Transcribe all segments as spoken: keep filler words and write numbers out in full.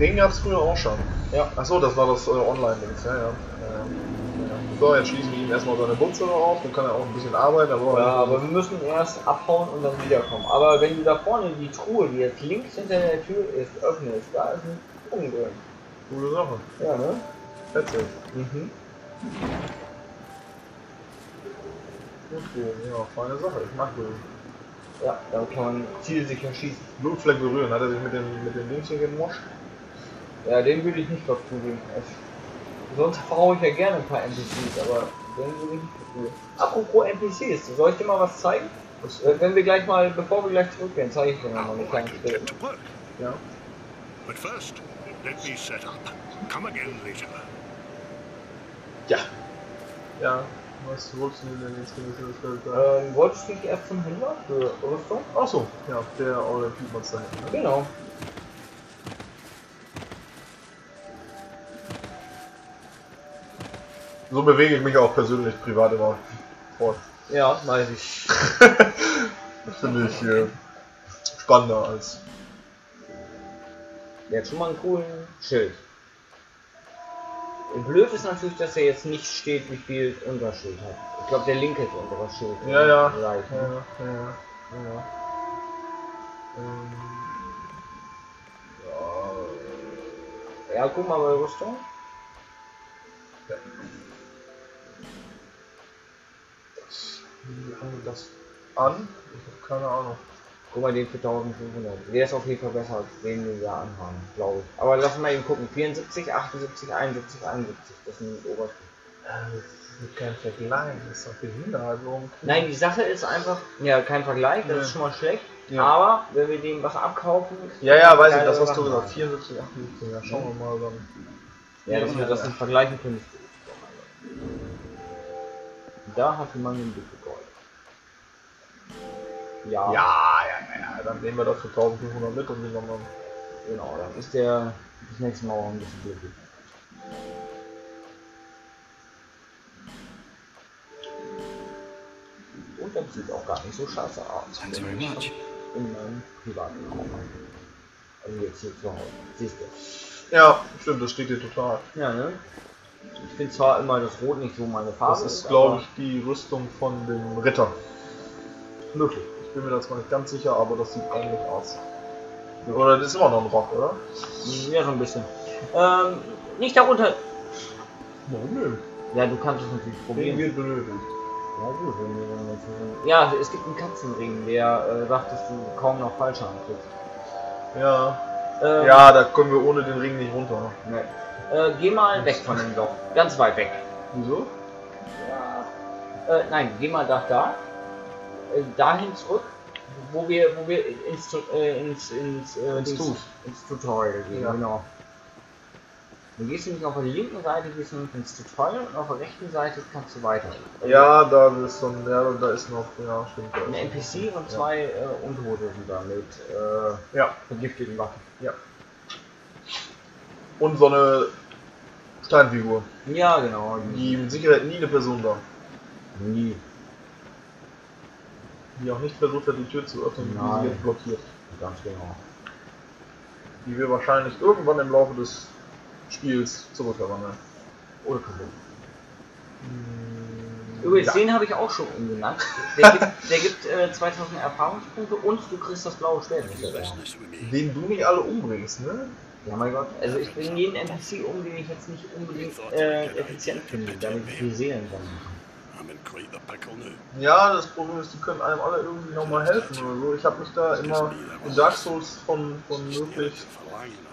Den gab es früher auch schon. Ja. Achso, das war das äh, Online-Dings. Ja, ja. Ähm, ja. So, jetzt schließen wir ihm erstmal seine Bundzone auf. Dann kann er auch ein bisschen arbeiten. Aber ja, aber wir müssen erst abhauen und dann wiederkommen. Aber wenn du da vorne die Truhe, die jetzt links hinter der Tür ist, öffnest, da ist ein Punkt drin. Gute Sache. Ja, ne? Fetzig. Mhm. Okay, ja, feine Sache. Ich mag Bögen. Ja, dann kann man zielsicher schießen. Blutfleck berühren, hat er sich mit dem mit dem Dings hier gemoscht? Ja, den würde ich nicht verprügeln. Sonst brauche ich ja gerne ein paar N P Cs, aber den würde ich nicht verprügeln. Apropos N P Cs, soll ich dir mal was zeigen? Was? Wenn wir gleich mal, bevor wir gleich zurückgehen, zeige ich dir mal einen kleinen Film. Ja. But first, let me set up. Come again later. Ja. Ja. Was wolltest du denn jetzt gewesen? Ähm, wolltest du nicht erst zum Händler für Rüstung? Achso, ja, der eure Typ-Monster hinten. Ne? Genau. So bewege ich mich auch persönlich privat immer fort. Ja, weiß ich. Finde ich äh, spannender als. Jetzt schon mal einen coolen Schild. Blöd ist natürlich, dass er jetzt nicht steht, wie viel Unterschild hat. Ich glaube, der linke ist Unterschild. Ja, ja. Gleich, ja, ne? ja, ja, ja, ja. Ähm. ja. Ja, guck mal bei Rüstung. Ja. Das, wie haben wir das an? Ich habe keine Ahnung. Guck mal, den für fünfzehnhundert. Der ist auf jeden Fall besser als den, den wir anhaben, glaube ich. Aber lass mal eben gucken. vierundsiebzig, achtundsiebzig, einundsiebzig, einundsiebzig. Das sind die Obersten. Das ist kein Vergleich. Das ist doch Behinderung. Nein, die Sache ist einfach... Ja, kein Vergleich. Das ja. ist schon mal schlecht. Ja. Aber wenn wir dem was abkaufen... Ja, ja, weiß ich. Das hast du gesagt. vierundsiebzig, achtundsiebzig. Ja, schauen wir mal dann. Ja, dass wir das nicht vergleichen können. Da hat man den Blick gegolten. Ja. ja, ja, ja, dann nehmen wir das für fünfzehnhundert mit und nehmen wir mal. Genau, dann ist der das nächste Mal ein bisschen glücklich. Und das sieht auch gar nicht so scheiße aus. In meinem privaten Raum. Also jetzt hier zu Hause. Siehst du? Ja, stimmt, das steht dir total. Ja, ne? Ich finde zwar immer das Rot nicht so meine Farbe. Das ist, glaube ich, die Rüstung von dem Ritter. Möglich. Ich bin mir da zwar nicht ganz sicher, aber das sieht ähnlich aus. Oder das ist immer noch ein Rock, oder? Ja, so ein bisschen. Ähm, nicht darunter. Warum nö? Ja, du kannst es natürlich probieren. Den wird benötigt. Ja, gut, wenn wir dann dazu Ja, es gibt einen Katzenring, der äh, sagt, dass du kaum noch falsch anklickst. Ja. Ähm, ja, da kommen wir ohne den Ring nicht runter. Nee. Äh, geh mal weg von dem Loch. Ganz weit weg. Wieso? Ja. Äh, nein, geh mal nach da. Dahin zurück, wo wir, wo wir ins, äh, ins, ins, äh, ins, ins, ins Tutorial gehen. Ja. Genau. Dann gehst du nicht auf der linken Seite, gehst du ins Tutorial und auf der rechten Seite kannst du weiter. Ja, da ist noch, ja, da ist noch, ja, stimmt. Ein N P C und zwei ja. äh, Untote wieder mit äh, ja. vergifteten Waffen. Ja. Und so eine Steinfigur. Ja, genau. Die mit Sicherheit nie eine Person war. Nie. Die auch nicht versucht hat, die Tür zu öffnen, die sie jetzt blockiert. Ganz genau. Die wir wahrscheinlich irgendwann im Laufe des Spiels zurückverwandeln. Oder kaputt. Mmh, Übrigens, ja. den habe ich auch schon umgenannt. Der gibt, der gibt äh, zweitausend Erfahrungspunkte und du kriegst das blaue Schwert. Den du nicht alle umbringst, ne? Ja, mein Gott. Also ich bringe jeden N P C um, den ich jetzt nicht unbedingt äh, effizient finde, damit ich die Seelen sammeln kann. Ja, das Problem ist, die können einem alle irgendwie nochmal helfen oder so. Ich habe mich da immer in Dark Souls von, von möglich.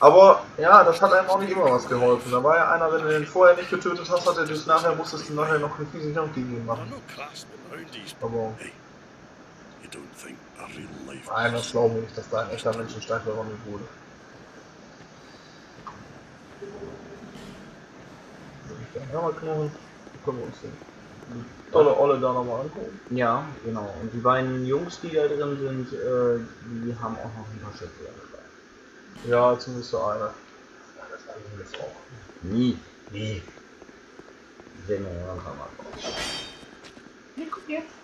Aber ja, das hat einem auch nicht immer was geholfen. Da war ja einer, wenn du den vorher nicht getötet hast, hat er dich nachher, musstest du nachher noch einen riesigen Kampf gegen ihn machen. Aber nein, das glaube ich, dass da ein echter Menschenstein verwandelt wurde. Ja, mal knurren. Können wir uns sehen. Die tolle Olle da nochmal angucken. Ja, genau. Und die beiden Jungs, die da drin sind, äh, die haben auch noch ein paar Schätze dabei. Ja, zumindest so einer. Ja, das andere ist auch. Nie. Nie. Sehen wir ja noch einmal. Hier, guck jetzt.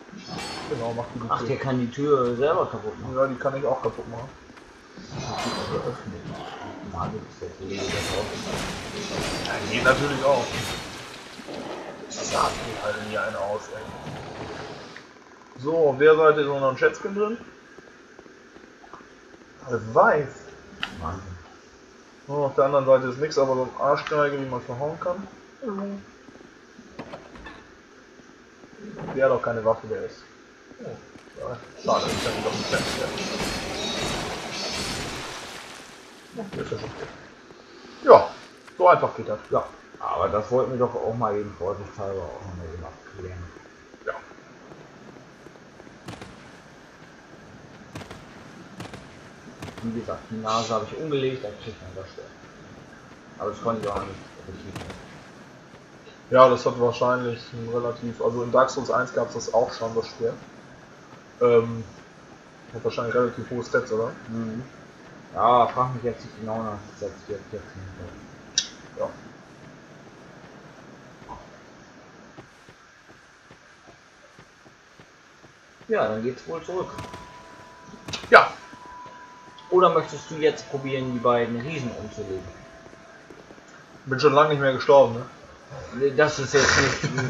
Genau, macht die Tür. Ach, der kann die Tür selber kaputt machen. Ja, die kann ich auch kaputt machen. Ja, geht natürlich auch. Sag mir halt nie einen aus, ey. So, wer seid ihr so noch ein Schätzchen drin? Weiß. Mann. Oh, auf der anderen Seite ist nichts, aber so ein Arschgeige, wie man verhauen kann. Mhm. Der hat auch keine Waffe, der ist. Oh, ja. Schade, ich kann ihn doch nicht feststellen. Ja. Ja, so einfach geht das, ja. Aber das wollten wir doch auch mal eben vorsichtshalber auch noch mal eben abklären. Ja. Wie gesagt, die Nase habe ich umgelegt, dann kriegt man das schwer. Aber das konnte ich auch nicht richtig. Ja, das hat wahrscheinlich ein relativ, also in Dark Souls eins gab es das auch schon, das Spiel. Ähm, hat wahrscheinlich relativ hohe Stats, oder? Mhm. Ja, frag mich jetzt nicht genau nach Stats, die jetzt nicht mehr. Ja. Ja, dann geht's wohl zurück. Ja. Oder möchtest du jetzt probieren, die beiden Riesen umzulegen? Bin schon lange nicht mehr gestorben, ne? Das ist jetzt nicht.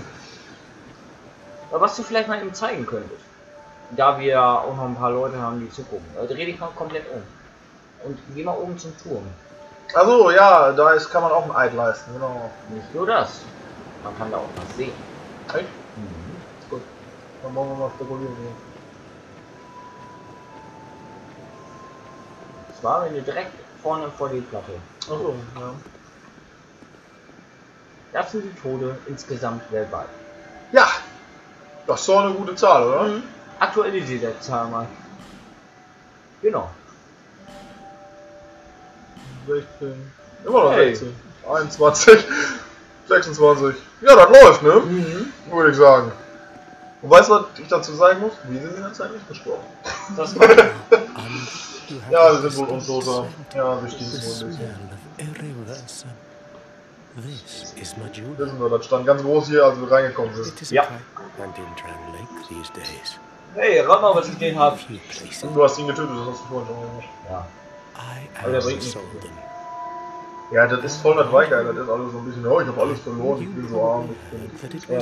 Aber was du vielleicht mal eben zeigen könntest, da wir auch noch ein paar Leute haben, die zugucken. Dreh dich mal komplett um. Und geh mal oben zum Turm. Also ja, da ist, kann man auch ein Eid leisten, genau. Nicht nur das. Man kann da auch was sehen. Echt? Mhm. Gut. Dann wollen wir mal spekulieren. Und zwar, wenn du direkt vorne vor die Platte. Achso, ja. Das sind die Tode insgesamt weltweit. Ja, das ist doch eine gute Zahl, oder? Mhm. Aktualisiert der Zahl mal. Genau. sechzehn. Immer noch hey. sechzehn. einundzwanzig. sechsundzwanzig. Ja, das läuft, ne? Mhm. Würde ich sagen. Und weißt du, was ich dazu sagen muss? Wir sind in der Zeit nicht gestorben. Das war ja, wir sind wohl unloser. Ja, wir stehen wohl ein bisschen. This is Majula. Wissen wir, das stand ganz groß hier, als wir reingekommen sind. Ja. Hey, rat mal, was ich den habe. Du hast ihn getötet, das hast du vorhin schon gemacht. Ja. Aber der bringt nicht. Ja, das ist voll das Weichheit, das ist alles so ein bisschen, oh, ich habe alles verloren, ich bin so arm. Ich bin,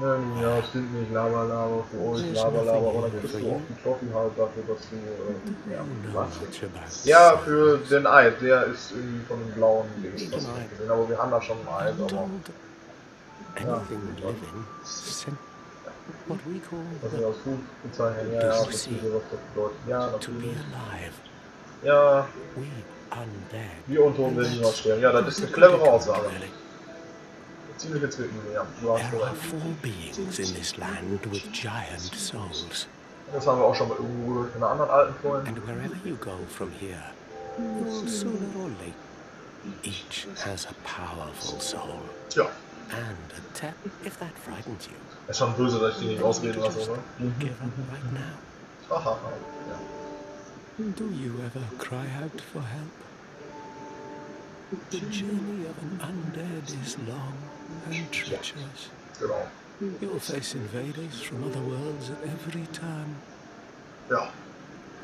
ja, ja. Ja, das stimmt nicht, Lava, Lava, für euch, Lava, Lava, aber dann kriegst du auch die Trophy halt dafür, dass du, äh, ja, was? Ja, für den Eid, der ist irgendwie von dem blauen Ding, das hab ich gesehen, aber wir haben da schon ein Eid, aber... Ja, das was wir als gut bezeichnen, ja, ja, das ist hier, was das bedeutet, ja, natürlich. Ja, wir unten werden nicht ausstehen, ja, das ist eine clevere Aussage. Ziemlich gezwungen, ja. Du hast recht. Das haben wir auch schon mal irgendwo gehört von einer anderen alten Freundin. Ja. Ist schon böse, dass ich die nicht ausreden lasse, oder? Mhm. Aha, ja. Do you ever cry out for help? The journey of an undead is long and treacherous. Genau. You'll face invaders from other worlds at every time. Ja.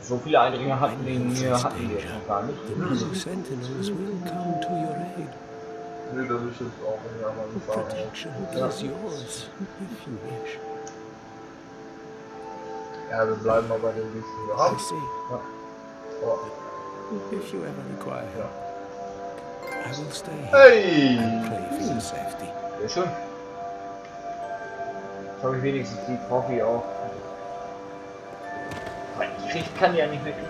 So viele Eindringe hatten wir hier hatten wir schon gar nicht. The sentinels will come to your aid. Nee, das ist jetzt auch in der anderen Farbe. Protection is yours, if you wish. Ja, wir bleiben mal bei den Listen gehabt. Ja. Oh. If you ever require help. Ja. Hey! Sehr schön. Jetzt habe ich wenigstens die Trophy auch. Ich kann die ja nicht mehr kriegen.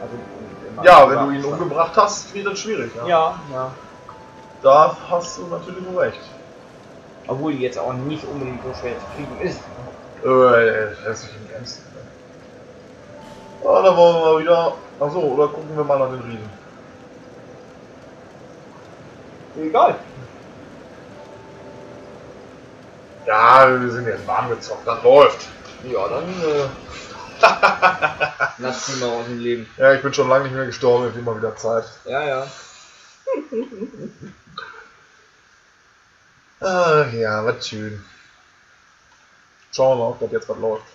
Also, ja, wenn du ihn umgebracht hast, wird das schwierig. Ja. ja, ja. Da hast du natürlich recht. Obwohl die jetzt auch nicht unbedingt so schwer zu kriegen ist. Äh, das ist nicht im Ernst. Ah, da wollen wir mal wieder. Achso, oder gucken wir mal nach den Riesen. Egal. Ja, wir sind jetzt warm gezockt, das läuft. Ja, dann äh, lass die mal aus dem Leben. Ja, ich bin schon lange nicht mehr gestorben, jetzt wird mal wieder Zeit. Ja, ja. Ach ja, was schön. Schauen wir mal, ob das jetzt was läuft.